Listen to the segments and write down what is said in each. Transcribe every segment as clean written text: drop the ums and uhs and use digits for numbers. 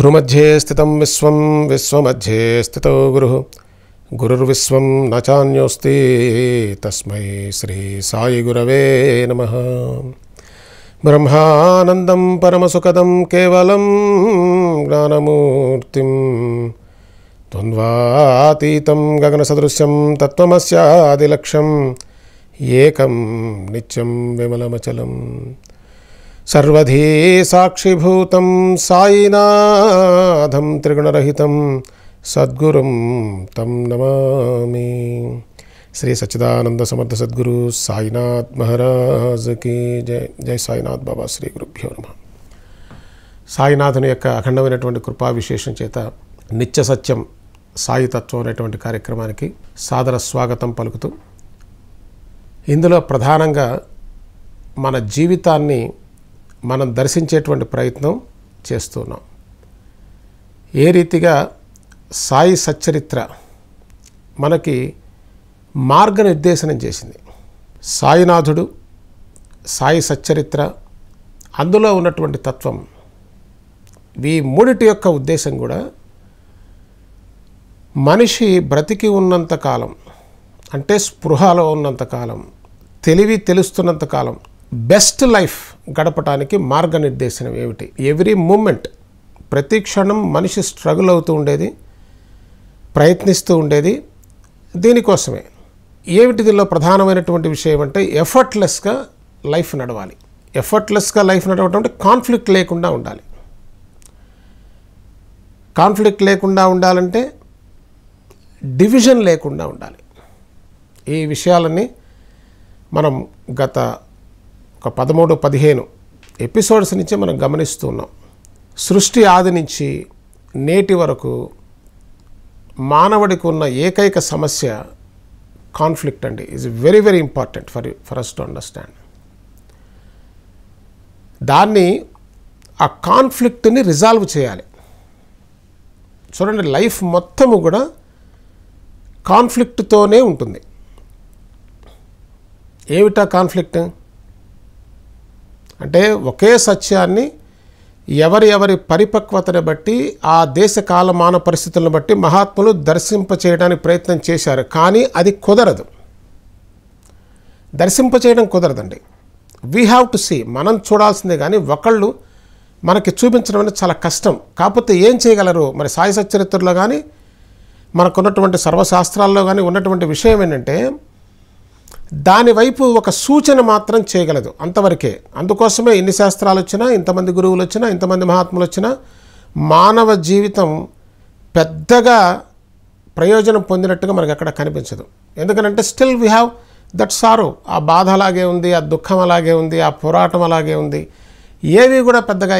गुरुमध्ये स्थितं विश्वं विश्वमध्ये स्थितो गुरुः गुरुर्विश्वं न चान्योऽस्ति तस्मै श्री साई गुरवे नमः। ब्रह्मानन्दं परमसुखदं केवलं ज्ञानमूर्तिं द्वन्द्वातीतं गगनसदृशं तत्त्वमस्यादिलक्ष्यं एकं नित्यं विमलमचलम् सर्वधी साक्षिभूतं साईनाथं त्रिगुणरहितं सद्गुरुं तं नमामि। श्री सच्चिदानंद समर्थ सद्गुरु साईनाथ महाराज की जय। जय साईनाथ बाबा। श्री गुरुभ्यो नमः। साईनाथुनि యొక్క అఖండమైనటువంటి కృపా విశేషం చేత నిత్య సత్యం సాయి తత్వం అనేటువంటి కార్యక్రమానికి సాదర స్వాగతం పలుకుతూ, ఇందులో ప్రధానంగా మన జీవితాన్ని మనం దర్శించేటువంటి ప్రయత్నం చేస్తున్నాం। ఏ రీతిగా సాయి సచ్చరిత్ర మనకి మార్గనిర్దేశనం చేసింది, సాయినాథుడు సాయి సచ్చరిత్ర అందులో ఉన్నటువంటి తత్వం, ఈ మూడిటి యొక్క ఉద్దేశం కూడా మనిషి బ్రతికి ఉన్నంతకాలం, అంటే స్పృహలో ఉన్నంతకాలం, తెలివి తెలుస్తున్నంతకాలం బెస్ట్ లైఫ్ గడపడానికి మార్గనిర్దేశనం ఏమిటి? ఎవ్రీ మూమెంట్, ప్రతి క్షణం మనిషి స్ట్రగుల్ అవుతూ ఉండేది, ప్రయత్నిస్తూ ఉండేది దీనికోసమే. ఏమిటి దీనిలో ప్రధానమైనటువంటి విషయం అంటే ఎఫర్ట్లెస్గా లైఫ్ నడవాలి. ఎఫర్ట్లెస్గా లైఫ్ నడవడం అంటే కాన్ఫ్లిక్ట్ లేకుండా ఉండాలి. కాన్ఫ్లిక్ట్ లేకుండా ఉండాలంటే డివిజన్ లేకుండా ఉండాలి. ఈ విషయాలన్నీ మనం గత 13-15 ఎపిసోడ్స్ నుంచి మనం గమనిస్తూ ఉన్నాం. సృష్టి ఆది నుంచి నేటి వరకు మానవుడికి ఉన్న ఏకైక సమస్య కాన్ఫ్లిక్ట్ అండి. Is very very important for us to understand. దాన్ని, ఆ కాన్ఫ్లిక్ట్ని రిజాల్వ్ చేయాలి. చూడండి, లైఫ్ మొత్తము కూడా కాన్ఫ్లిక్ట్తోనే ఉంటుంది. ఏమిటా కాన్ఫ్లిక్ట్ అంటే? ఒకే సత్యాన్ని ఎవరి ఎవరి పరిపక్వతను బట్టి, ఆ దేశ కాలమాన పరిస్థితులను బట్టి మహాత్ములు దర్శింపచేయడానికి ప్రయత్నం చేశారు. కానీ అది కుదరదు, దర్శింపచేయడం కుదరదండి. వీ హ్యావ్ టు సీ, మనం చూడాల్సిందే. కానీ ఒకళ్ళు మనకి చూపించడం అనేది చాలా కష్టం. కాకపోతే ఏం చేయగలరు? మరి సాయి సచ్చరిత్రలో కానీ మనకున్నటువంటి సర్వశాస్త్రాల్లో కానీ ఉన్నటువంటి విషయం ఏంటంటే, దానివైపు ఒక సూచన మాత్రం చేయగలదు, అంతవరకే. అందుకోసమే ఇన్ని శాస్త్రాలు వచ్చినా, ఇంతమంది గురువులు వచ్చినా, ఇంతమంది మహాత్ములు వచ్చినా మానవ జీవితం పెద్దగా ప్రయోజనం పొందినట్టుగా మనకు అక్కడ కనిపించదు. ఎందుకంటే still we have that sorrow, ఆ బాధ అలాగే ఉంది, ఆ దుఃఖం అలాగే ఉంది, ఆ పోరాటం అలాగే ఉంది. ఏవి కూడా పెద్దగా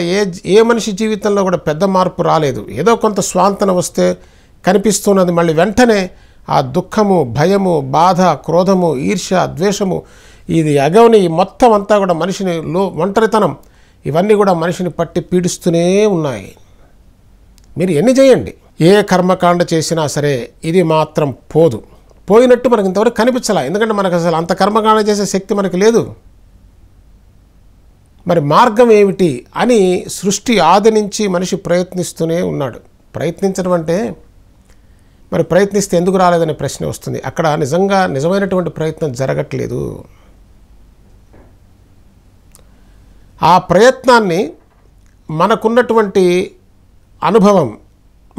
ఏ మనిషి జీవితంలో కూడా పెద్ద మార్పు రాలేదు. ఏదో కొంత స్వాంతన వస్తే కనిపిస్తున్నది. మళ్ళీ వెంటనే ఆ దుఃఖము, భయము, బాధ, క్రోధము, ఈర్ష్య, ద్వేషము, ఇది అగౌని మొత్తం అంతా కూడా మనిషిని, ఒంటరితనం, ఇవన్నీ కూడా మనిషిని పట్టి పీడిస్తూనే ఉన్నాయి. మీరు ఎన్ని చేయండి, ఏ కర్మకాండ చేసినా సరే ఇది మాత్రం పోదు. పోయినట్టు మనకు ఇంతవరకు కనిపించాలా? ఎందుకంటే మనకు అసలు అంత కర్మకాండ చేసే శక్తి మనకు లేదు. మరి మార్గం ఏమిటి అని సృష్టి ఆది నుంచి మనిషి ప్రయత్నిస్తూనే ఉన్నాడు. ప్రయత్నించడం అంటే, మరి ప్రయత్నిస్తే ఎందుకు రాలేదనే ప్రశ్న వస్తుంది. అక్కడ నిజంగా నిజమైనటువంటి ప్రయత్నం జరగట్లేదు. ఆ ప్రయత్నాన్ని మనకున్నటువంటి అనుభవం,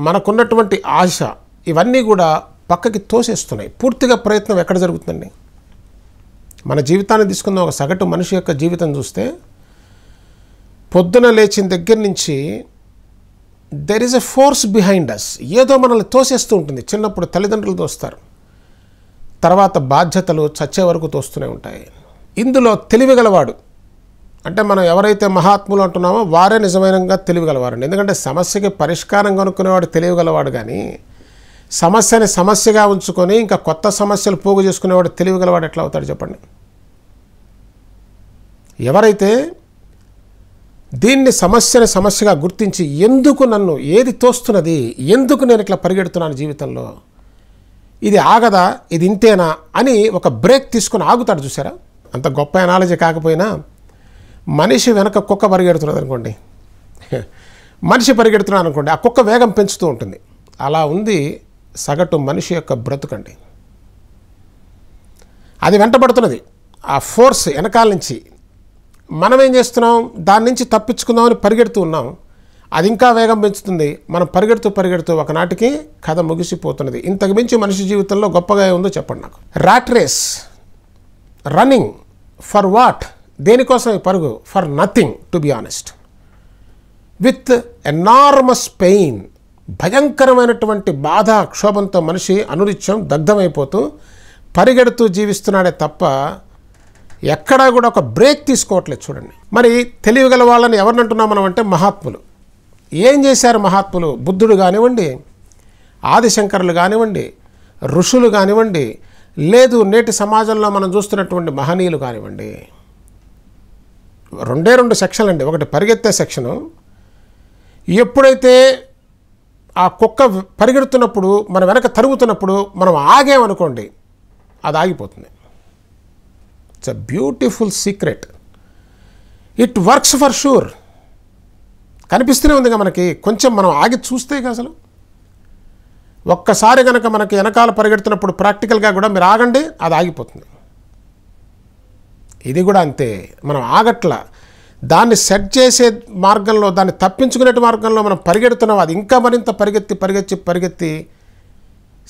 మనకున్నటువంటి ఆశ, ఇవన్నీ కూడా పక్కకి తోసేస్తున్నాయి. పూర్తిగా ప్రయత్నం ఎక్కడ జరుగుతుందండి? మన జీవితాన్ని తీసుకున్న ఒక సగటు మనిషి యొక్క జీవితం చూస్తే, పొద్దున లేచిన దగ్గర నుంచి there is a force behind us. ఏదో మనల్ని తోసేస్తూ ఉంటుంది. చిన్నప్పుడు తల్లిదండ్రులు తోస్తారు, తర్వాత బాధ్యతలు, చచ్చే వరకు తోస్తూనే ఉంటాయి. ఇందులో తెలివిగలవాడు, అంటే మనం ఎవరైతే మహాత్ములు అంటున్నామో వారే నిజమైనగా తెలివిగలవారండి. ఎందుకంటే సమస్యకి పరిష్కారం కనుక్కునేవాడు తెలివిగలవాడు. కానీ సమస్యని సమస్యగా ఉంచుకొని ఇంకా కొత్త సమస్యలు పోగు చేసుకునేవాడు తెలివిగలవాడు ఎట్లా అవుతాడు చెప్పండి? ఎవరైతే దీన్ని సమస్యని సమస్యగా గుర్తించి, ఎందుకు నన్ను ఏది తోస్తున్నది, ఎందుకు నేను ఇట్లా పరిగెడుతున్నాను జీవితంలో, ఇది ఆగదా, ఇది ఇంతేనా అని ఒక బ్రేక్ తీసుకుని ఆగుతాడు. చూసారా, అంత గొప్ప ఎనాలజీ కాకపోయినా మనిషి వెనక కుక్క పరిగెడుతున్నది అనుకోండి, మనిషి పరిగెడుతున్నాను అనుకోండి, ఆ కుక్క వేగం పెంచుతూ ఉంటుంది. అలా ఉంది సగటు మనిషి యొక్క బ్రతుకండి. అది వెంటబడుతున్నది, ఆ ఫోర్స్ వెనకాల నుంచి. మనం ఏం చేస్తున్నాం, దాని నుంచి తప్పించుకుందామని పరిగెడుతూ ఉన్నాం, అది ఇంకా వేగం పెంచుతుంది. మనం పరిగెడుతూ పరిగెడుతూ ఒకనాటికి కథ ముగిసిపోతున్నది. ఇంతకు మించి మనిషి జీవితంలో గొప్పగా ఏముందో చెప్పండి నాకు. Rat race, running for what, దేనికోసం ఈ పరుగు? For nothing to be honest, with enormous pain, భయంకరమైనటువంటి బాధ క్షోభంతో మనిషి అనునిత్యం దగ్ధమైపోతూ పరిగెడుతూ జీవిస్తున్నాడే తప్ప ఎక్కడా కూడా ఒక బ్రేక్ తీసుకోవట్లేదు. చూడండి, మరి తెలివిగల వాళ్ళని ఎవరిని అంటున్నాం మనం అంటే మహాత్ములు. ఏం చేశారు మహాత్ములు? బుద్ధుడు కానివ్వండి, ఆదిశంకరులు కానివ్వండి, ఋషులు కానివ్వండి, లేదు నేటి సమాజంలో మనం చూస్తున్నటువంటి మహనీయులు కానివ్వండి. రెండే రెండు సెక్షన్లు అండి. ఒకటి పరిగెత్తే సెక్షను. ఎప్పుడైతే ఆ కుక్క పరిగెడుతున్నప్పుడు మన వెనక తరుగుతున్నప్పుడు మనం ఆగామనుకోండి, అది ఆగిపోతుంది. It's a beautiful secret, it works for sure. కనిపిస్తూనే ఉందిగా మనకి, కొంచెం మనం ఆగి చూస్తే అసలు. ఒక్కసారి కనుక మనకి వెనకాల పరిగెడుతున్నప్పుడు ప్రాక్టికల్గా కూడా మీరు ఆగండి, అది ఆగిపోతుంది. ఇది కూడా అంతే, మనం ఆగట్ల. దాన్ని సెట్ చేసే మార్గంలో, దాన్ని తప్పించుకునే మార్గంలో మనం పరిగెడుతున్నాం. అది ఇంకా మరింత పరిగెత్తి పరిగెత్తి పరిగెత్తి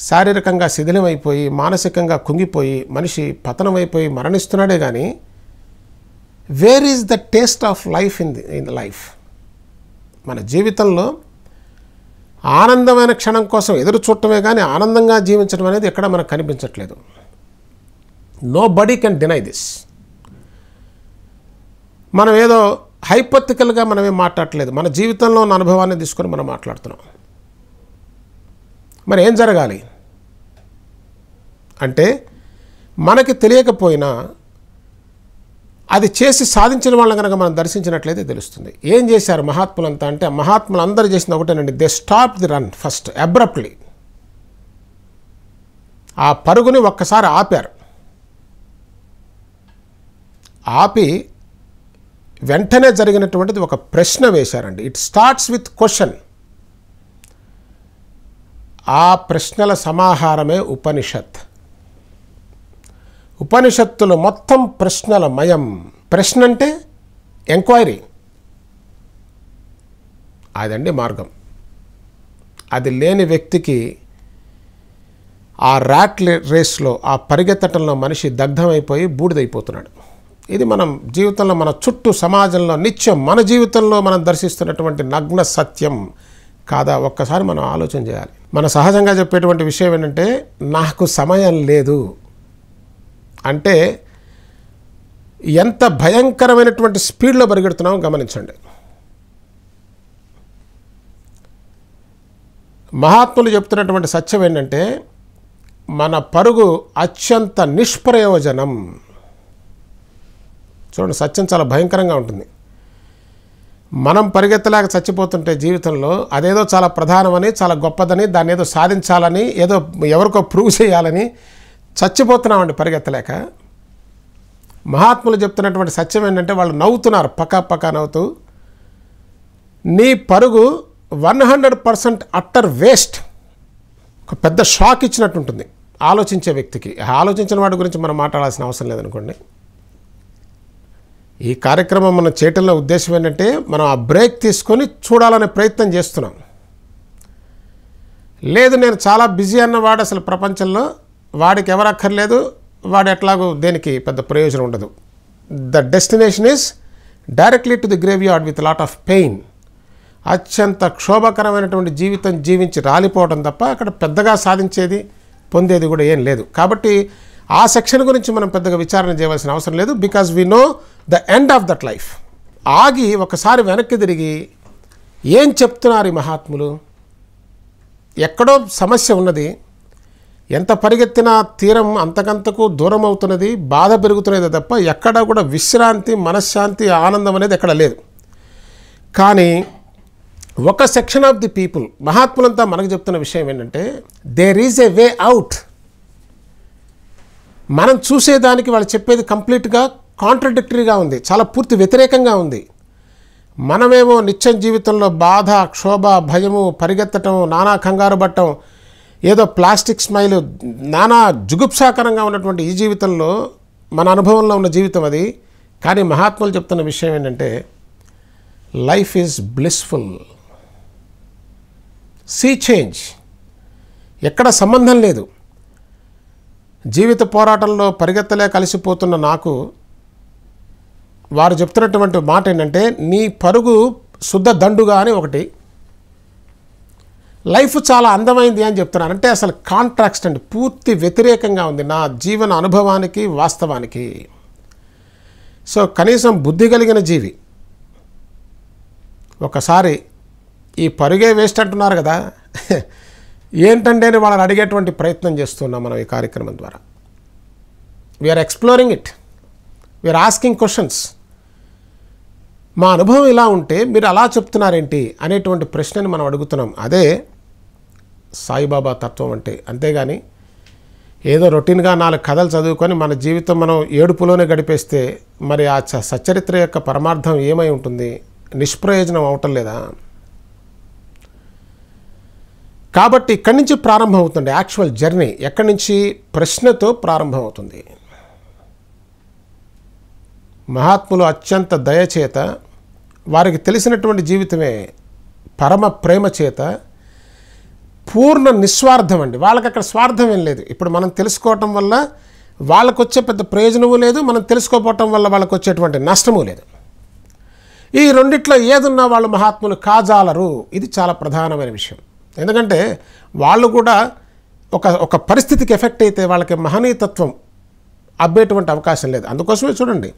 శారీరకంగా శిథిలమైపోయి మానసికంగా కుంగిపోయి మనిషి పతనమైపోయి మరణిస్తున్నాడే కానీ, where is the taste of life in life? మన జీవితంలో ఆనందమైన క్షణం కోసం ఎదురు చూడటమే కానీ ఆనందంగా జీవించడం అనేది ఎక్కడ మనకు కనిపించట్లేదు. Nobody can deny this. మనం ఏదో హైపోథెటికల్గా మనమేం మాట్లాడట్లేదు, మన జీవితంలో ఉన్న అనుభవాన్ని తీసుకొని మనం మాట్లాడుతున్నాం. మరి ఏం జరగాలి అంటే, మనకి తెలియకపోయినా అది చేసి సాధించిన వాళ్ళని కనుక మనం దర్శించినట్లయితే తెలుస్తుంది. ఏం చేశారు మహాత్ములంతా అంటే, మహాత్ములు అందరూ చేసిన ఒకటేనండి, they stop the run first abruptly. ఆ పరుగుని ఒక్కసారి ఆపారు. ఆపి వెంటనే జరిగినటువంటిది ఒక ప్రశ్న వేశారండి. It starts with question. ఆ ప్రశ్నల సమాహారమే ఉపనిషత్. ఉపనిషత్తులు మొత్తం ప్రశ్నల మయం. ప్రశ్న అంటే ఎంక్వైరీ, అదండి మార్గం. అది లేని వ్యక్తికి ఆ ర్యాట్ రేస్లో, ఆ పరిగెత్తటంలో మనిషి దగ్ధమైపోయి బూడిదైపోతున్నాడు. ఇది మనం జీవితంలో, మన చుట్టూ సమాజంలో నిత్యం మన జీవితంలో మనం దర్శిస్తున్నటువంటి నగ్న సత్యం కాదా? ఒక్కసారి మనం ఆలోచన చేయాలి. మన సహజంగా చెప్పేటువంటి విషయం ఏంటంటే, నాకు సమయం లేదు అంటే ఎంత భయంకరమైనటువంటి స్పీడ్లో పరిగెడుతున్నామో గమనించండి. మహాత్ములు చెప్తున్నటువంటి సత్యం ఏంటంటే, మన పరుగు అత్యంత నిష్ప్రయోజనం. చూడండి, సత్యం చాలా భయంకరంగా ఉంటుంది. మనం పరిగెత్తలేక చచ్చిపోతుంటే జీవితంలో అదేదో చాలా ప్రధానమని, చాలా గొప్పదని, దాన్ని ఏదో సాధించాలని, ఏదో ఎవరికో ప్రూవ్ చేయాలని చచ్చిపోతున్నామండి పరిగెత్తలేక. మహాత్ములు చెప్తున్నటువంటి సత్యం ఏంటంటే, వాళ్ళు నవ్వుతున్నారు పక్కా పక్కా నవ్వుతూ, నీ పరుగు 100% అట్టర్ వేస్ట్. ఒక పెద్ద షాక్ ఇచ్చినట్టు ఉంటుంది ఆలోచించే వ్యక్తికి. ఆలోచించిన వాటి గురించి మనం మాట్లాడాల్సిన అవసరం లేదనుకోండి. ఈ కార్యక్రమం మనం చేయటంలో ఉద్దేశం ఏంటంటే, మనం ఆ బ్రేక్ తీసుకొని చూడాలనే ప్రయత్నం చేస్తున్నాం. లేదు నేను చాలా బిజీ అన్నవాడు అసలు ప్రపంచంలో, వాడికి ఎవరు అక్కర్లేదు, వాడు ఎట్లాగో దేనికి పెద్ద ప్రయోజనం ఉండదు. The destination is directly to the graveyard with lot of pain. అత్యంత క్షోభకరమైనటువంటి జీవితం జీవించి రాలిపోవడం తప్ప అక్కడ పెద్దగా సాధించేది, పొందేది కూడా ఏం లేదు. కాబట్టి ఆ సెక్షన్ గురించి మనం పెద్దగా విచారణ చేయవలసిన అవసరం లేదు. Because we know the end of that life. ఆగి ఒకసారి వెనక్కి తిరిగి ఏం చెప్తున్నారు ఈ మహాత్ములు? ఎక్కడో సమస్య ఉన్నది, ఎంత పరిగెత్తినా తీరం అంతకంతకు దూరం అవుతున్నది, బాధ పెరుగుతున్నది తప్ప ఎక్కడా కూడా విశ్రాంతి, మనశ్శాంతి, ఆనందం అనేది ఎక్కడ లేదు. కానీ ఒక సెక్షన్ ఆఫ్ ది పీపుల్, మహాత్ములంతా మనకు చెప్తున్న విషయం ఏంటంటే, there is a way out. మనం చూసేదానికి వాళ్ళు చెప్పేది కంప్లీట్గా కాంట్రడిక్టరీగా ఉంది, చాలా పూర్తి వ్యతిరేకంగా ఉంది. మనమేమో నిత్యం జీవితంలో బాధ, క్షోభ, భయము, పరిగెత్తటం, నానా కంగారు పట్టడం, ఏదో ప్లాస్టిక్ స్మైల్, నానా జుగుప్సాకరంగా ఉన్నటువంటి ఈ జీవితంలో మన అనుభవంలో ఉన్న జీవితం అది. కానీ మహాత్ములు చెప్తున్న విషయం ఏంటంటే life is blissful. See change, ఎక్కడ సంబంధం లేదు. జీవిత పోరాటంలో పరిగెత్తలే కలిసిపోతున్న నాకు వారు చెప్తున్నటువంటి మాట ఏంటంటే నీ పరుగు శుద్ధ దండుగా అని ఒకటి. లైఫ్ చాలా అందమైంది అని చెప్తున్నాను. అంటే అసలు కాంట్రాక్స్ట్ అండి, పూర్తి వ్యతిరేకంగా ఉంది నా జీవన అనుభవానికి, వాస్తవానికి. సో కనీసం బుద్ధి కలిగిన జీవి ఒకసారి ఈ పరుగే వేస్ట్ అంటున్నారు కదా ఏంటంటే అని వాళ్ళని అడిగేటువంటి ప్రయత్నం చేస్తున్నాం మనం ఈ కార్యక్రమం ద్వారా. We're exploring it, we're asking questions. మా అనుభవం ఇలా ఉంటే మీరు అలా చెప్తున్నారేంటి అనేటువంటి ప్రశ్నని మనం అడుగుతున్నాం. అదే సాయిబాబా తత్వం అంటే. అంతేగాని ఏదో రొటీన్గా 4 కథలు చదువుకొని మన జీవితం మనం ఏడుపులోనే గడిపేస్తే మరి ఆ సచ్చరిత్ర యొక్క పరమార్థం ఏమై ఉంటుంది? నిష్ప్రయోజనం అవటం లేదా? కాబట్టి ఇక్కడి నుంచి ప్రారంభం అవుతుంది యాక్చువల్ జర్నీ. ఎక్కడి నుంచి? ప్రశ్నతో ప్రారంభం అవుతుంది. మహాత్ములు అత్యంత దయచేత, వారికి తెలిసినటువంటి జీవితమే పరమ ప్రేమ చేత, పూర్ణ నిస్వార్థం అండి. వాళ్ళకి అక్కడ స్వార్థం ఏం లేదు. ఇప్పుడు మనం తెలుసుకోవటం వల్ల వాళ్ళకు వచ్చే పెద్ద ప్రయోజనము లేదు, మనం తెలుసుకోపోవటం వల్ల వాళ్ళకు వచ్చేటువంటి నష్టము లేదు. ఈ రెండిట్లో ఏదున్నా వాళ్ళు మహాత్ములు కాజాలరు. ఇది చాలా ప్రధానమైన విషయం. ఎందుకంటే వాళ్ళు కూడా ఒక పరిస్థితికి ఎఫెక్ట్ అయితే వాళ్ళకి మహనీయతత్వం అబ్బేటువంటి అవకాశం లేదు. అందుకోసమే చూడండి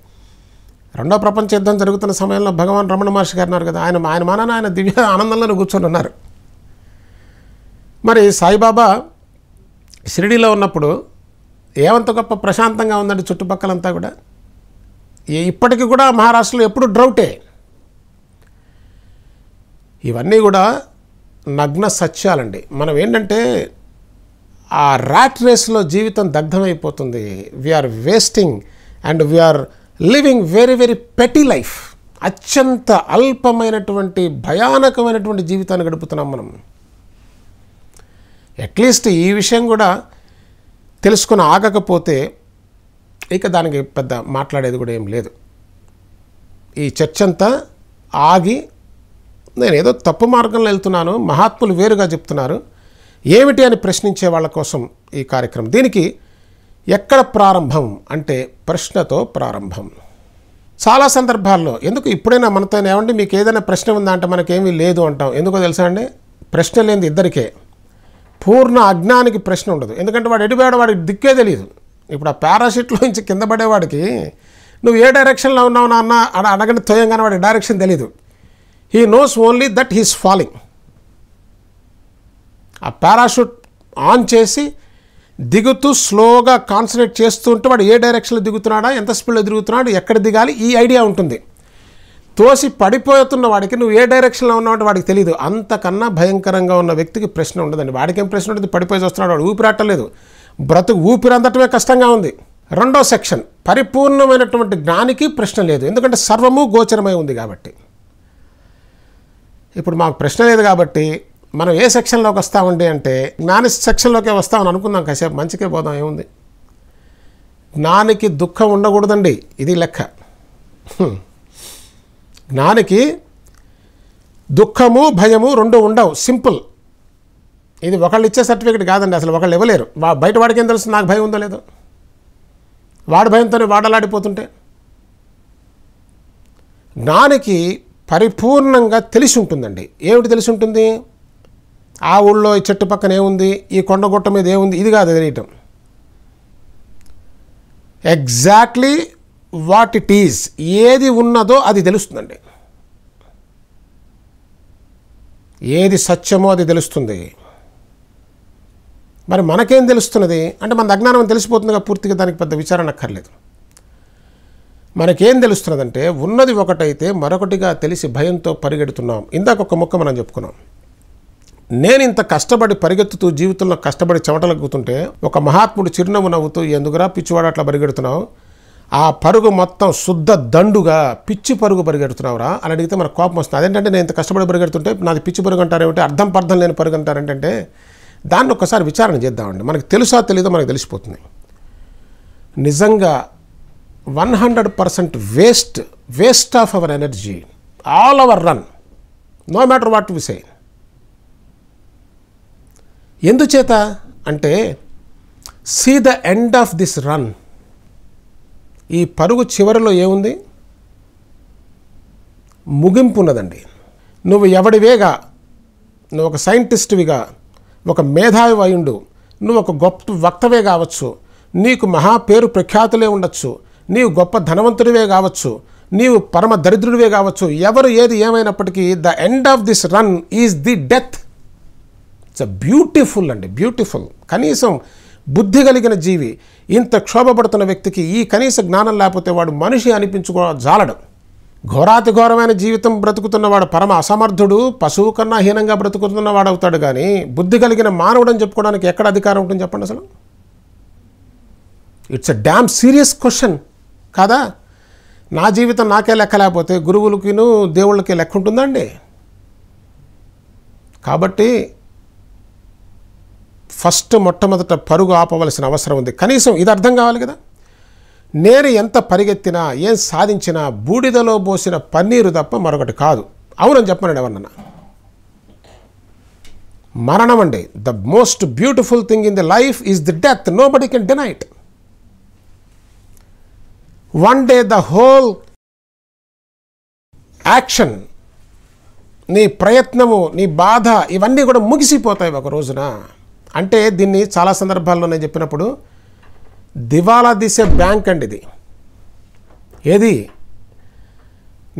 2వ ప్రపంచ యుద్ధం జరుగుతున్న సమయంలో భగవాన్ రమణ మహర్షి గారు ఉన్నారు కదా, ఆయన మానాన ఆయన దివ్య ఆనందంలోనే కూర్చొని ఉన్నారు. మరి సాయిబాబా షిరిడీలో ఉన్నప్పుడు ఏమంత గొప్ప ప్రశాంతంగా ఉందండి చుట్టుపక్కలంతా కూడా. ఇప్పటికీ కూడా మహారాష్ట్రలో ఎప్పుడు డ్రౌటే. ఇవన్నీ కూడా నగ్న సత్యాలండి. మనం ఏంటంటే ఆ ర్యాట్ రేస్లో జీవితం దగ్ధమైపోతుంది. We're wasting and we're living very very petty life. అత్యంత అల్పమైనటువంటి భయానకమైనటువంటి జీవితాన్ని గడుపుతున్నాం మనం. అట్లీస్ట్ ఈ విషయం కూడా తెలుసుకుని ఆగకపోతే ఇక దానికి పెద్ద మాట్లాడేది కూడా ఏం లేదు. ఈ చర్చ అంతా ఆగి నేను ఏదో తప్పు మార్గంలో వెళ్తున్నాను, మహాత్ములు వేరుగా చెప్తున్నారు ఏమిటి అని ప్రశ్నించే వాళ్ళ కోసం ఈ కార్యక్రమం. దీనికి ఎక్కడ ప్రారంభం అంటే ప్రశ్నతో ప్రారంభం. చాలా సందర్భాల్లో ఎందుకు ఇప్పుడైనా మనతో ఏమండి మీకు ఏదైనా ప్రశ్న ఉందా అంటే మనకేమీ లేదు అంటాం. ఎందుకో తెలుసా అండి, ప్రశ్న లేనిది ఇద్దరికే. పూర్ణ అజ్ఞానికి ప్రశ్న ఉండదు. ఎందుకంటే వాడు ఎడిపోయాడు, వాడికి దిక్కే తెలియదు. ఇప్పుడు ఆ పారాషూట్లోంచి కింద పడేవాడికి నువ్వు ఏ డైరెక్షన్లో ఉన్నావు నాన్న అని అడగని తోయంగానే వాడికి డైరెక్షన్ తెలియదు. He knows only that he's falling. ఆ పారాషూట్ ఆన్ చేసి దిగుతూ స్లోగా కాన్సన్ట్రేట్ చేస్తూ ఉంటే వాడు ఏ డైరెక్షన్లో దిగుతున్నాడా, ఎంత స్పీడ్లో దిగుతున్నాడు, ఎక్కడ దిగాలి ఈ ఐడియా ఉంటుంది. తోసి పడిపోతున్న వాడికి నువ్వు ఏ డైరెక్షన్లో ఉన్నావంటే వాడికి తెలియదు. అంతకన్నా భయంకరంగా ఉన్న వ్యక్తికి ప్రశ్న ఉండదండి. వాడికేం ప్రశ్న ఉంటుంది? పడిపోయి వస్తున్నాడు, వాడు ఊపిరాటలేదు, బ్రతుకు ఊపిరందటమే కష్టంగా ఉంది. 2వ సెక్షన్ పరిపూర్ణమైనటువంటి జ్ఞానికి ప్రశ్న లేదు. ఎందుకంటే సర్వము గోచరమై ఉంది కాబట్టి. ఇప్పుడు మాకు ప్రశ్న లేదు కాబట్టి మనం ఏ సెక్షన్లోకి వస్తామండి అంటే జ్ఞాని సెక్షన్లోకే వస్తామని అనుకుందాం. కాసేపు మంచికే పోదాం, ఏముంది. జ్ఞానికి దుఃఖం ఉండకూడదండి, ఇది లెక్క. జ్ఞానికి దుఃఖము భయము 2 ఉండవు. సింపుల్. ఇది ఒకళ్ళు ఇచ్చే సర్టిఫికేట్ కాదండి, అసలు ఒకళ్ళు ఇవ్వలేరు. బయట వాడికి ఏం తెలుసు నాకు భయం ఉందో లేదో? వాడి భయంతోనే వాడలాడిపోతుంటే. జ్ఞానికి పరిపూర్ణంగా తెలిసి ఉంటుందండి. ఏమిటి తెలిసి ఉంటుంది? ఆ ఊళ్ళో ఈ చెట్టు పక్కన ఏముంది, ఈ కొండగుట్ట మీద ఏముంది, ఇది కాదు తెలియటం. ఎగ్జాక్ట్లీ వాట్ ఇట్ ఈజ్, ఏది ఉన్నదో అది తెలుస్తుందండి. ఏది సత్యమో అది తెలుస్తుంది. మరి మనకేం తెలుస్తున్నది అంటే మన అజ్ఞానం తెలిసిపోతుందిగా పూర్తిగా, దానికి పెద్ద విచారణ అక్కర్లేదు. మనకేం తెలుస్తున్నదంటే ఉన్నది ఒకటైతే మరొకటిగా తెలిసి భయంతో పరిగెడుతున్నాం. ఇందాక ఒక ముక్క మనం చెప్పుకున్నాం. నేను ఇంత కష్టపడి పరిగెత్తుతూ జీవితంలో కష్టపడి చెమటలెక్కుతుంటే ఒక మహాత్ముడు చిరునవ్వు నవ్వుతూ ఎందుకురా పిచ్చివాడు అట్లా పరిగెడుతున్నావు, ఆ పరుగు మొత్తం శుద్ధ దండుగా పిచ్చి పరుగు పరిగెడుతున్నావురా అని అడిగితే మన కోపం వస్తుంది. అదేంటంటే నేను ఇంత కష్టపడి పరిగెడుతుంటే నాది పిచ్చి పరుగు అంటారేమిటి, అర్థం పర్థం లేని పరుగు అంటారంటే దాన్ని ఒక్కసారి విచారణ చేద్దామండి. మనకు తెలుసా తెలీదో మనకు తెలిసిపోతుంది. నిజంగా 100% waste of our energy, all our run, no matter what we say. ఎందుచేత అంటే see the end of this run, ఈ పరుగు చివరిలో ఏముంది, ముగింపు ఉన్నదండి. నువ్వు ఎవడివేగా, నువ్వు ఒక సైంటిస్ట్విగా, ఒక మేధావి అయ్యుండు, నువ్వు ఒక గొప్ప వక్తవే కావచ్చు, నీకు మహా పేరు ప్రఖ్యాతులే ఉండొచ్చు, నీవు గొప్ప ధనవంతుడివే కావచ్చు, నీవు పరమ దరిద్రుడివే కావచ్చు, ఎవరు ఏది ఏమైనప్పటికీ the end of this run is the death. It's beautiful అండి, బ్యూటిఫుల్. కనీసం బుద్ధి కలిగిన జీవి, ఇంత క్షోభపడుతున్న వ్యక్తికి ఈ కనీస జ్ఞానం లేకపోతే వాడు మనిషి అనిపించుకో జాలడు. ఘోరాతి ఘోరమైన జీవితం బ్రతుకుతున్నవాడు పరమ అసమర్థుడు, పశువు కన్నా హీనంగా బ్రతుకుతున్నవాడు అవుతాడు. కానీ బుద్ధి కలిగిన మానవుడు అని చెప్పుకోవడానికి ఎక్కడ అధికారం ఉంటుంది చెప్పండి అసలు. It's a damn serious question కాదా. నా జీవితం నాకే లెక్క లేకపోతే గురువులకిను దేవుళ్ళకి లెక్క ఉంటుందండి. కాబట్టి ఫస్ట్ మొట్టమొదట పరుగు ఆపవలసిన అవసరం ఉంది. కనీసం ఇది అర్థం కావాలి కదా, నేను ఎంత పరిగెత్తినా ఏం సాధించినా బూడిదలో పోసిన పన్నీరు తప్ప మరొకటి కాదు. అవునని చెప్పనండి ఎవరన్నా. మరణం అండి, the most beautiful thing in the life is the death. Nobody can deny it. One day the whole action, నీ ప్రయత్నము, నీ బాధ, ఇవన్నీ కూడా ముగిసిపోతాయి ఒక రోజున. అంటే దీన్ని చాలా సందర్భాల్లో నేను చెప్పినప్పుడు దివాలా తీసే బ్యాంక్ అండి ఇది. ఏది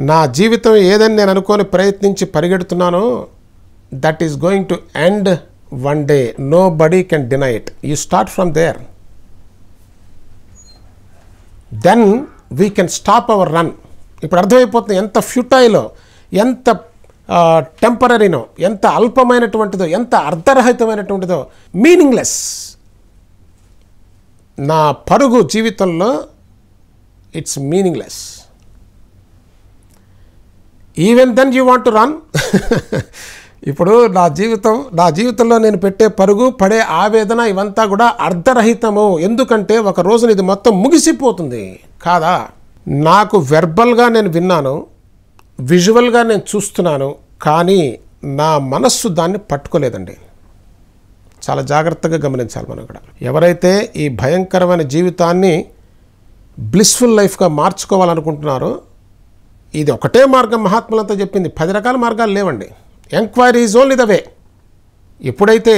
నా జీవితం ఏదని నేను అనుకొని ప్రయత్నించి పరిగెడుతున్నానో that is going to end one day. Nobody can deny it. You start from there, then we can stop our run. ఇప్పుడు అర్థమైపోతుంది ఎంత ఫ్యూటైలో, ఎంత టెంపరీనో, ఎంత అల్పమైనటువంటిదో, ఎంత అర్ధరహితమైనటువంటిదో, మీనింగ్లెస్. నా పరుగు జీవితంలో it's meaningless. Even then you want to run. ఇప్పుడు నా జీవితంలో నేను పెట్టే పరుగు, పడే ఆవేదన, ఇవంతా కూడా అర్ధరహితము. ఎందుకంటే ఒక రోజున ఇది మొత్తం ముగిసిపోతుంది కాదా. నాకు వెర్బల్గా నేను విన్నాను, విజువల్గా నేను చూస్తున్నాను, కానీ నా మనస్సు దాన్ని పట్టుకోలేదండి. చాలా జాగ్రత్తగా గమనించాలి మనం కూడా. ఎవరైతే ఈ భయంకరమైన జీవితాన్ని బ్లిస్ఫుల్ లైఫ్గా మార్చుకోవాలనుకుంటున్నారో ఇది ఒకటే మార్గం. మహాత్ములంతా చెప్పింది 10 రకాల మార్గాలు లేవండి. Enquiry is only the way. ఎప్పుడైతే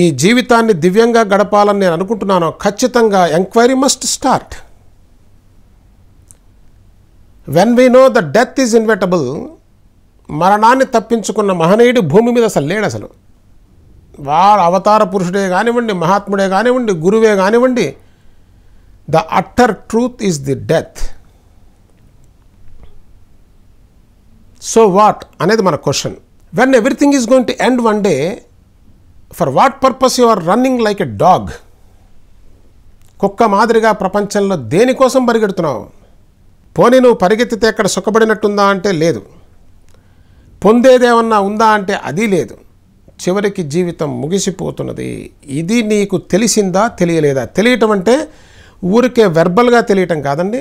ఈ జీవితాన్ని దివ్యంగా గడపాలని నేను అనుకుంటున్నానో ఖచ్చితంగా enquiry must start. When we know the death is inevitable, మరణాన్ని తప్పించుకున్న మహనీయుడు భూమి మీద అసలు లేడు అసలు. వారు అవతార పురుషుడే కానివ్వండి, మహాత్ముడే కానివ్వండి, గురువే కానివ్వండి, the utter truth is the death. So what అనేది మన question. When everything is going to end one day, for what purpose you are running like a dog. కుక్క మాదిరిగా ప్రపంచంలో దేనికోసం పరిగెడుతున్నావు? పోనీ నువ్వు పరిగెత్తితే ఎక్కడ సుఖపడినట్టుందా అంటే లేదు. పొందేదేమన్నా ఉందా అంటే అది లేదు. చివరికి జీవితం ముగిసిపోతున్నది. ఇది నీకు తెలిసిందా తెలియలేదా? తెలియటం అంటే ఊరికే వెర్బల్గా తెలియటం కాదండి.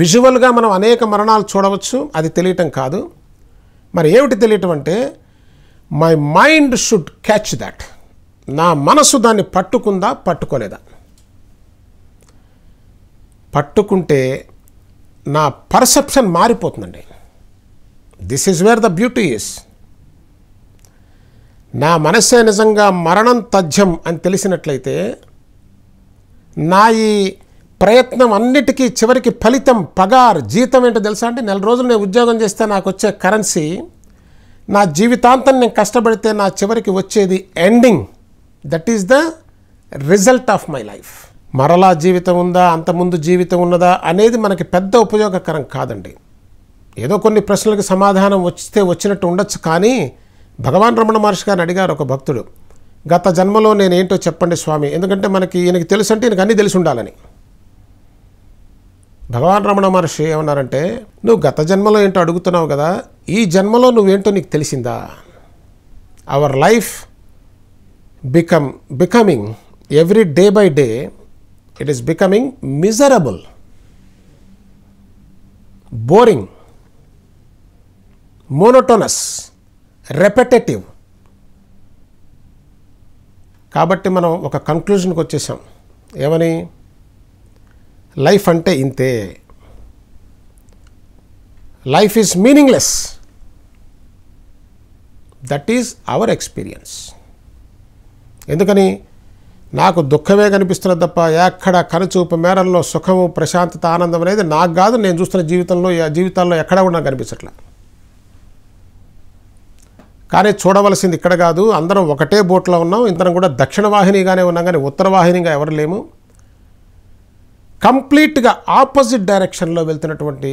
విజువల్గా మనం అనేక మరణాలు చూడవచ్చు, అది తెలియటం కాదు. మరి ఏమిటి తెలియటం అంటే my mind should catch that. నా మనసు దాన్ని పట్టుకుందా పట్టుకోలేదా? పట్టుకుంటే నా పర్సెప్షన్ మారిపోతుందండి. This is where the beauty is. నా మనసే నిజంగా మరణం తథ్యం అని తెలిసినట్లయితే నా ఈ ప్రయత్నం అన్నిటికీ చివరికి ఫలితం, పగార్, జీతం ఏంటో తెలుసా అంటే 4 రోజులు నేను ఉద్యోగం చేస్తే నాకు వచ్చే కరెన్సీ, నా జీవితాంతం నేను కష్టపడితే నా చివరికి వచ్చేది ending. That is the result of my life. మరలా జీవితం ఉందా, అంతకుముందు జీవితం ఉన్నదా అనేది మనకి పెద్ద ఉపయోగకరం కాదండి. ఏదో కొన్ని ప్రశ్నలకు సమాధానం వచ్చినట్టు ఉండొచ్చు. కానీ భగవాన్ రమణ మహర్షి గారిని అడిగారు ఒక భక్తుడు, గత జన్మలో నేను ఏంటో చెప్పండి స్వామి, ఎందుకంటే మనకి ఈయనకి తెలుసు అంటే ఈయనకి అన్నీ తెలిసి ఉండాలని. భగవాన్ రమణ మహర్షి ఏమన్నారంటే, నువ్వు గత జన్మలో ఏంటో అడుగుతున్నావు కదా, ఈ జన్మలో నువ్వేంటో నీకు తెలిసిందా? Our life becoming every day by day it is becoming miserable, boring, monotonous, repetitive. కాబట్టి మనం ఒక కంక్లూజన్కి వచ్చేసాం. ఏమని? లైఫ్ అంటే ఇంతే, life is meaningless. That is our experience. ఎందుకని? నాకు దుఃఖమే కనిపిస్తున్నది తప్ప ఎక్కడ కనుచూపు మేరల్లో సుఖము, ప్రశాంతత, ఆనందం అనేది నాకు కాదు, నేను చూస్తున్న జీవితాల్లో ఎక్కడా కూడా నాకు కనిపించట్లా. కానీ చూడవలసింది ఇక్కడ కాదు, అందరం ఒకటే బోట్లో ఉన్నాం, ఇంతరం కూడా దక్షిణ వాహినిగానే ఉన్నాం, కానీ ఉత్తర వాహినిగా ఎవరు లేము. కంప్లీట్గా ఆపోజిట్ డైరెక్షన్లో వెళ్తున్నటువంటి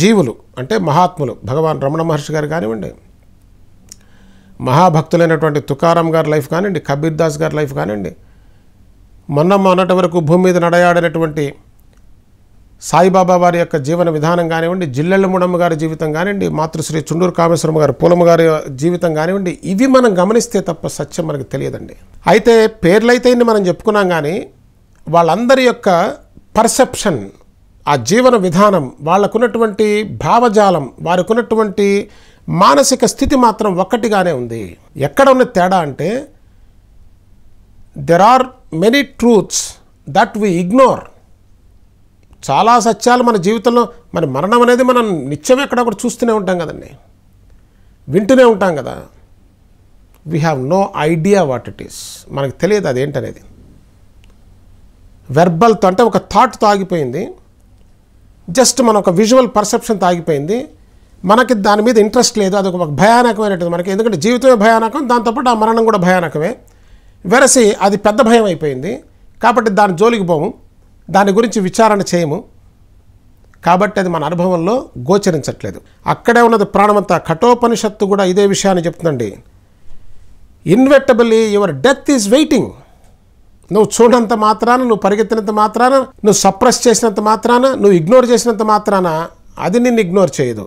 జీవులు అంటే మహాత్ములు, భగవాన్ రమణ మహర్షి గారు కానివ్వండి, మహాభక్తులైనటువంటి తుకారాం గారి లైఫ్ కానివ్వండి, కబీర్దాస్ గారి లైఫ్ కానివ్వండి, మొన్న మొన్నటి వరకు భూమి మీద నడయాడినటువంటి సాయిబాబా వారి యొక్క జీవన విధానం కానివ్వండి, జిల్లెళ్ళ ముడమ్మ గారి జీవితం కానివ్వండి, మాతృశ్రీ చుండూరు కామేశ్వరమ్మ గారి పూలమ్మ గారి జీవితం కానివ్వండి, ఇవి మనం గమనిస్తే తప్ప సత్యం మనకు తెలియదండి. అయితే పేర్లైతే మనం చెప్పుకున్నాం, కానీ వాళ్ళందరి యొక్క పర్సెప్షన్, ఆ జీవన విధానం, వాళ్ళకున్నటువంటి భావజాలం, వారికున్నటువంటి మానసిక స్థితి మాత్రం ఒక్కటిగానే ఉంది. ఎక్కడ ఉన్న తేడా అంటే, there are many truths that we ignore. చాలా సత్యాలు మన జీవితంలో, మన మరణం అనేది మనం నిత్యం ఎక్కడ కూడా చూస్తూనే ఉంటాం కదండి, వింటూనే ఉంటాం కదా. We have no idea what it is. మనకు తెలియదు అదేంటనేది. వెర్బల్తో అంటే ఒక థాట్తో ఆగిపోయింది, జస్ట్ మన ఒక విజువల్ పర్సెప్షన్తో ఆగిపోయింది. మనకి దాని మీద ఇంట్రెస్ట్ లేదు, అది ఒక భయానకమైనట్టు మనకి, ఎందుకంటే జీవితమే భయానకం, దాంతోపాటు ఆ మరణం కూడా భయానకమే. వెరసి అది పెద్ద భయం అయిపోయింది, కాబట్టి దాని జోలికి పోము, దాని గురించి విచారణ చేయము. కాబట్టి అది మన అనుభవంలో గోచరించట్లేదు. అక్కడే ఉన్నది ప్రాణమంతా. కఠోపనిషత్తు కూడా ఇదే విషయాన్ని చెప్తుందండి. Inevitably your death is waiting. నువ్వు చూడంత మాత్రాన, నువ్వు పరిగెత్తినంత మాత్రాన, నువ్వు సప్రెస్ చేసినంత మాత్రాన, నువ్వు ఇగ్నోర్ చేసినంత మాత్రాన అది నిన్ను ఇగ్నోర్ చేయదు.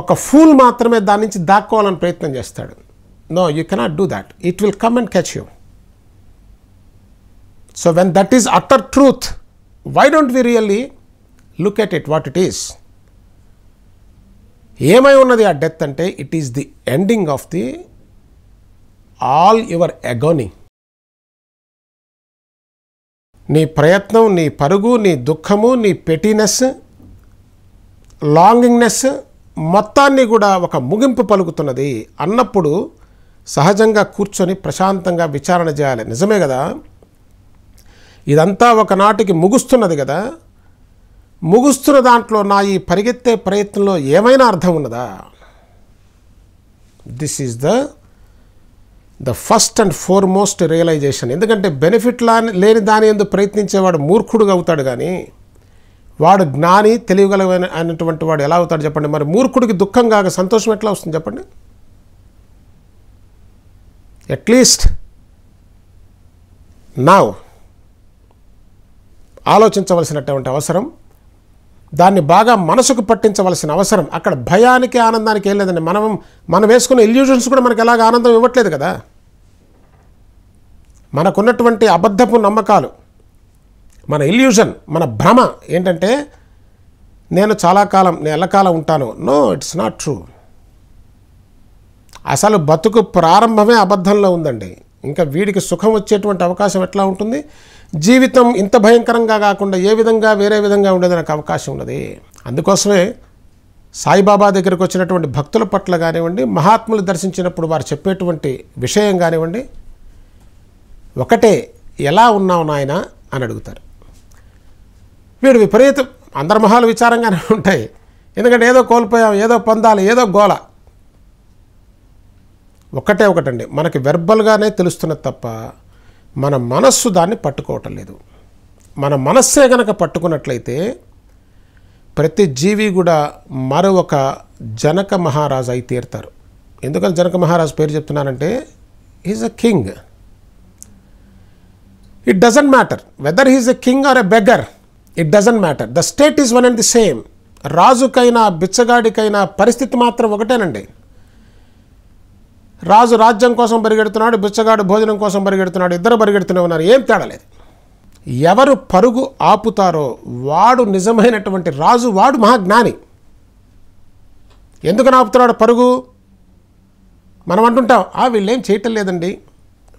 ఒక ఫూల్ మాత్రమే దాని నుంచి దాక్కోవాలని ప్రయత్నం చేస్తాడు. No, you cannot do that. It will come and catch you. So when that is utter truth, why don't we really look at it what it is? ఏమై ఉన్నది ఆ డెత్ అంటే, it is the ending of the all your agony. నీ ప్రయత్నం, నీ పరుగు, నీ దుఃఖము, నీ పెటీనెస్, లాంగింగ్నెస్ మొత్తాన్ని కూడా ఒక ముగింపు పలుకుతున్నది అన్నప్పుడు సహజంగా కూర్చొని ప్రశాంతంగా విచారణ చేయాలి. నిజమే కదా, ఇదంతా ఒకనాటికి ముగుస్తున్నది కదా, ముగుస్తున్న దాంట్లో నా ఈ పరిగెత్తే ప్రయత్నంలో ఏమైనా అర్థం ఉన్నదా? This is the first and foremost realisation. ఎందుకంటే బెనిఫిట్ లేని దాని యందు ప్రయత్నించేవాడు మూర్ఖుడుగా అవుతాడు, కానీ వాడు జ్ఞాని, తెలియగలవైన అయినటువంటి వాడు ఎలా అవుతాడు చెప్పండి? మరి మూర్ఖుడికి దుఃఖం కాక సంతోషం ఎట్లా వస్తుంది చెప్పండి? అట్లీస్ట్ నౌ ఆలోచించవలసినటువంటి అవసరం, దాన్ని బాగా మనసుకు పట్టించవలసిన అవసరం. అక్కడ భయానికి ఆనందానికి ఏం లేదండి. మనం వేసుకున్న ఇల్యూజన్స్ కూడా మనకు ఎలాగ ఆనందం ఇవ్వట్లేదు కదా. మనకున్నటువంటి అబద్ధపు నమ్మకాలు, మన ఇల్యూజన్, మన భ్రమ ఏంటంటే నేను చాలా కాలం, నేను ఎల్లకాలం ఉంటాను. No, it's not true. అసలు బతుకు ప్రారంభమే అబద్ధంలో ఉందండి. ఇంకా వీడికి సుఖం వచ్చేటువంటి అవకాశం ఎట్లా ఉంటుంది? జీవితం ఇంత భయంకరంగా కాకుండా ఏ విధంగా వేరే విధంగా ఉండేది నాకు అవకాశం ఉన్నది. అందుకోసమే సాయిబాబా దగ్గరికి వచ్చినటువంటి భక్తుల పట్ల కానివ్వండి, మహాత్ములు దర్శించినప్పుడు వారు చెప్పేటువంటి విషయం కానివ్వండి, ఒకటే, ఎలా ఉన్నావు నాయన అని అడుగుతారు. వీడు విపరీతం, అందరి మహాలు విచారంగానే ఉంటాయి, ఎందుకంటే ఏదో కోల్పోయాం, ఏదో పొందాలి, ఏదో గోల. ఒకటండి, మనకి వెర్బల్గానే తెలుస్తున్నది తప్ప మన మనస్సు దాన్ని పట్టుకోవటం లేదు. మన మనస్సే గనక పట్టుకున్నట్లయితే ప్రతి జీవి కూడా మరొక జనక మహారాజు అయి తీరుతారు. ఎందుకని జనక మహారాజ్ పేరు చెప్తున్నారంటే he is a king. It doesn't matter whether he is a king or a beggar, it doesn't matter. The state is one and the same. రాజుకైనా బిచ్చగాడికైనా పరిస్థితి మాత్రం ఒకటేనండి. రాజు రాజ్యం కోసం పరిగెడుతున్నాడు, బిచ్చగాడు భోజనం కోసం పరిగెడుతున్నాడు, ఇద్దరు పరిగెడుతూనే ఉన్నారు, ఏం తేడా లేదు. ఎవరు పరుగు ఆపుతారో వాడు నిజమైనటువంటి రాజు, వాడు మహాజ్ఞాని. ఎందుకని ఆపుతున్నాడు పరుగు? మనం అంటుంటాం ఆ వీళ్ళేం చేయటం లేదండి,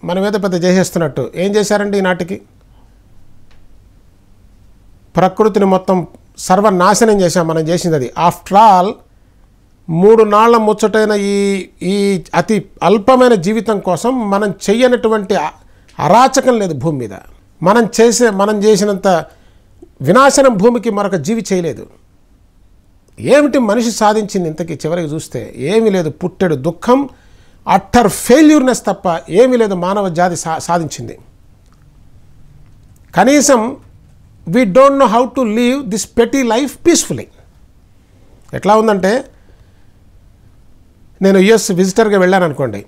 మనం ఏదో పెద్ద చేసేస్తున్నట్టు. ఏం చేశారండి ఈనాటికి? ప్రకృతిని మొత్తం సర్వనాశనం చేశాం మనం చేసింది అది. ఆఫ్టర్ ఆల్ 3 నాళ్ల ముచ్చటైన ఈ అతి అల్పమైన జీవితం కోసం మనం చేయనటువంటి అరాచకం లేదు భూమి మీద. మనం చేసినంత వినాశనం భూమికి మరొక జీవి చేయలేదు. ఏమిటి మనిషి సాధించింది ఇంతకీ? చివరికి చూస్తే ఏమీ లేదు. పుట్టెడు దుఃఖం, అట్టర్ ఫెయిల్యూర్నెస్ తప్ప ఏమీ లేదు మానవ జాతి సాధించింది. కనీసం we don't know how to live this petty life peacefully. ఎట్లా ఉందంటే, నేను యుఎస్ విజిటర్గా వెళ్ళాను అనుకోండి.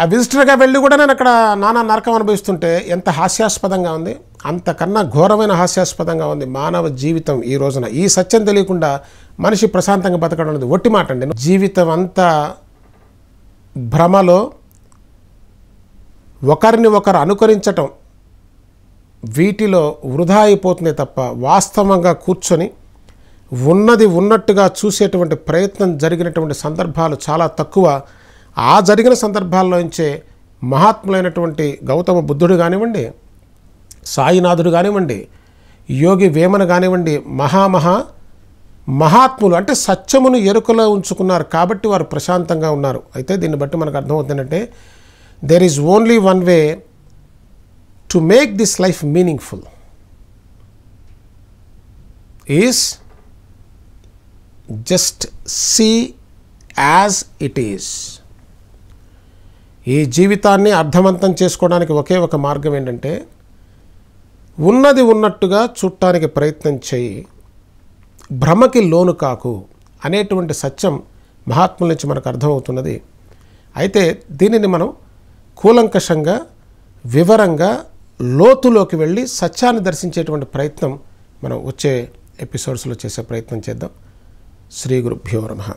ఆ విజిటర్గా వెళ్ళి కూడా నేను అక్కడ నానా నరకం అనుభవిస్తుంటే ఎంత హాస్యాస్పదంగా ఉంది, అంతకన్నా ఘోరమైన హాస్యాస్పదంగా ఉంది మానవ జీవితం ఈ రోజున. ఈ సత్యం తెలియకుండా మనిషి ప్రశాంతంగా బతకడం అనేది ఒట్టి మాట అండి. జీవితం అంతా భ్రమలో ఒకరిని ఒకరు అనుకరించటం, వీటిలో వృధా అయిపోతుంది తప్ప వాస్తవంగా కూర్చొని ఉన్నది ఉన్నట్టుగా చూసేటువంటి ప్రయత్నం జరిగినటువంటి సందర్భాలు చాలా తక్కువ. ఆ జరిగిన సందర్భాల్లోంచే మహాత్ములైనటువంటి గౌతమ బుద్ధుడు కానివ్వండి, సాయినాథుడు కానివ్వండి, యోగి వేమన కానివ్వండి, మహాత్ములు అంటే సత్యమును ఎరుకలో ఉంచుకున్నారు కాబట్టి వారు ప్రశాంతంగా ఉన్నారు. అయితే దీన్ని బట్టి మనకు అర్థమవుతుందంటే there is only one way to make this life meaningful is just see as it is. ఈ జీవితాన్ని అర్థవంతం చేసుకోవడానికి ఒకే ఒక మార్గం ఏంటంటే ఉన్నది ఉన్నట్టుగా చూడటానికి ప్రయత్నం చేయి, భ్రమకి లోను కాకు అనేటువంటి సత్యం మహాత్ముల నుంచి మనకు అర్థమవుతున్నది. అయితే దీనిని మనం కూలంకషంగా వివరంగా లోతులోకి వెళ్ళి సత్యాన్ని దర్శించేటువంటి ప్రయత్నం మనం వచ్చే ఎపిసోడ్స్లో చేసే ప్రయత్నం చేద్దాం. శ్రీ గురుభ్యో నమః.